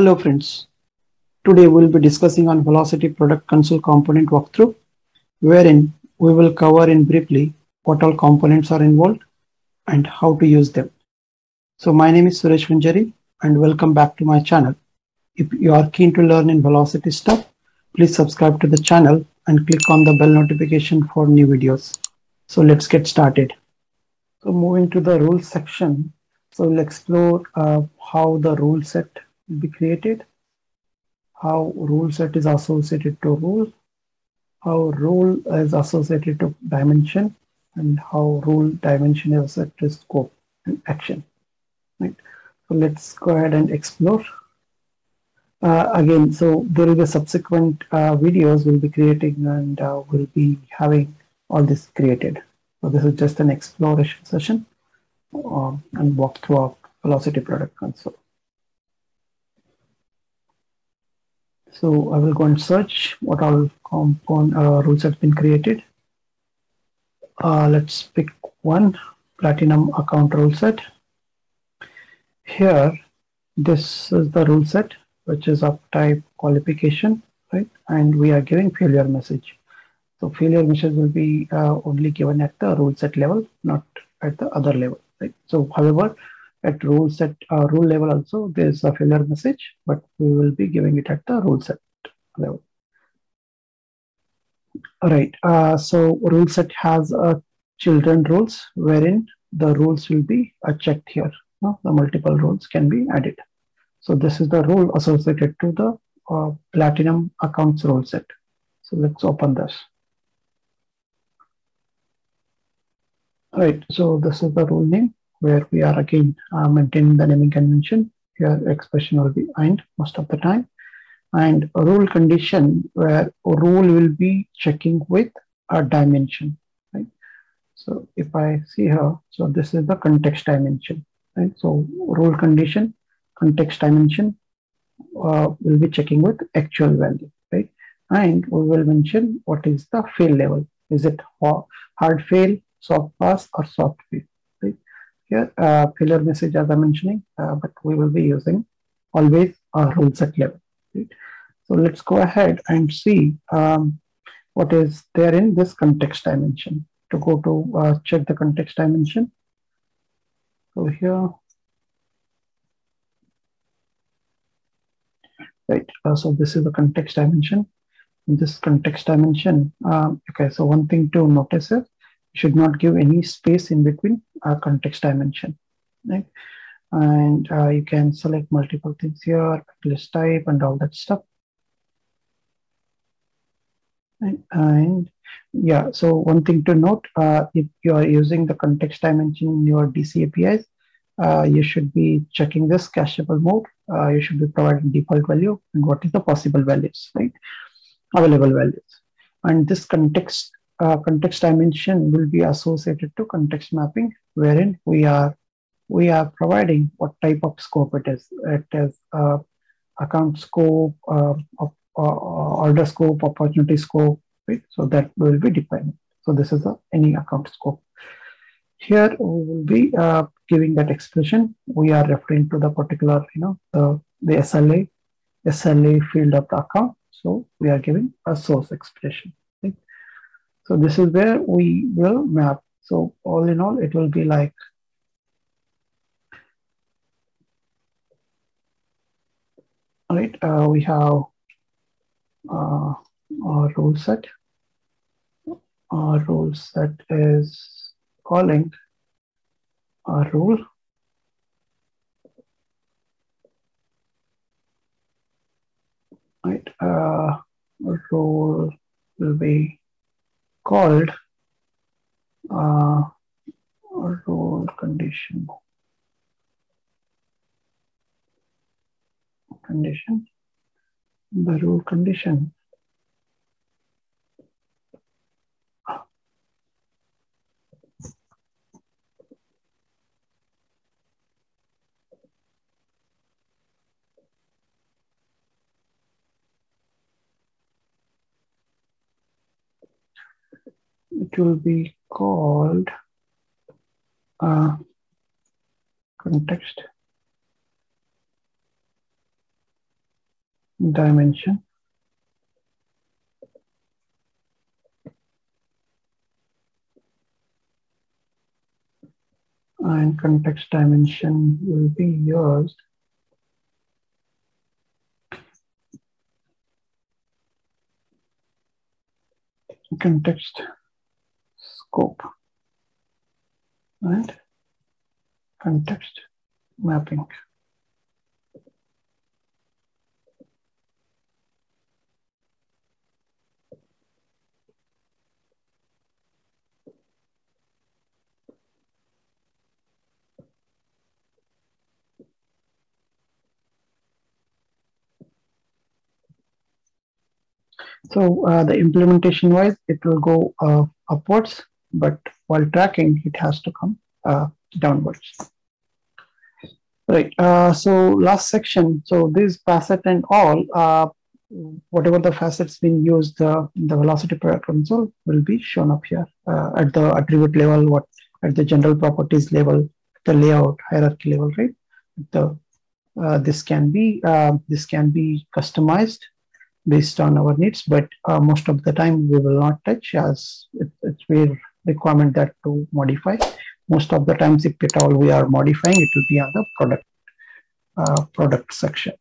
Hello friends, today we will be discussing on Velocity Product Console component walkthrough, wherein we will cover in briefly what all components are involved and how to use them. So my name is Suresh Vanjeri and welcome back to my channel. If you are keen to learn in Velocity stuff, please subscribe to the channel and click on the bell notification for new videos. So let's get started. So moving to the rules section, so we'll explore how the rule set be created, how rule set is associated to rule, how rule is associated to dimension, and how rule dimension is associated to scope and action. Right. So let's go ahead and explore. Again, so there will be subsequent videos we'll be creating, and we'll be having all this created. So this is just an exploration session and walk through our Velocity Product Console. So I will go and search what all component rules have been created. Let's pick one, Platinum Account Rule Set. Here, this is the rule set, which is of type qualification, right? And we are giving failure message. So failure message will be only given at the rule set level, not at the other level, right? So however, at rule set rule level also there is a failure message, but we will be giving it at the rule set level. All right, so rule set has children rules, wherein the rules will be checked here. No? The multiple rules can be added. So this is the rule associated to the Platinum Accounts rule set. So let's open this. All right, so this is the rule name, where we are again maintaining the naming convention. Here expression will be AND most of the time, and a rule condition where a rule will be checking with a dimension, right? So if I see here, so this is the context dimension, right? So rule condition, context dimension will be checking with actual value, right? And we will mention what is the fail level. Is it hard fail, soft pass, or soft fail? Here, failure message as I'm mentioning, but we will be using always our rule set level. Right? So let's go ahead and see what is there in this context dimension. To go to check the context dimension. So here, right, so this is the context dimension. In this context dimension, okay, so one thing to notice is, should not give any space in between our context dimension, right? And you can select multiple things here, list type and all that stuff. And yeah, so one thing to note, if you are using the context dimension in your DC APIs, you should be checking this cacheable mode. You should be providing default value and what is the possible values, right? Available values. And this context dimension will be associated to context mapping, wherein we are providing what type of scope it is. It is account scope, order scope, opportunity scope, right? So that will be defined. So this is any account scope. Here we will be giving that expression. We are referring to the particular, you know, the SLA field of the account. So we are giving a source expression. So this is where we will map. So all in all, it will be like, all right, we have our rule set. Our rule set is calling our rule. Right, rule will be called rule condition. The rule condition will be called context dimension. And context dimension will be used context scope and context mapping. So the implementation wise, it will go upwards, but while tracking, it has to come downwards. Right. So last section. So this facet and all, whatever the facets being used, the Velocity Product Console will be shown up here at the attribute level, at the general properties level, the layout hierarchy level, right? This can be customized based on our needs, but most of the time we will not touch, as it's where requirement that to modify. Most of the times, if at all we are modifying, it will be on the product section.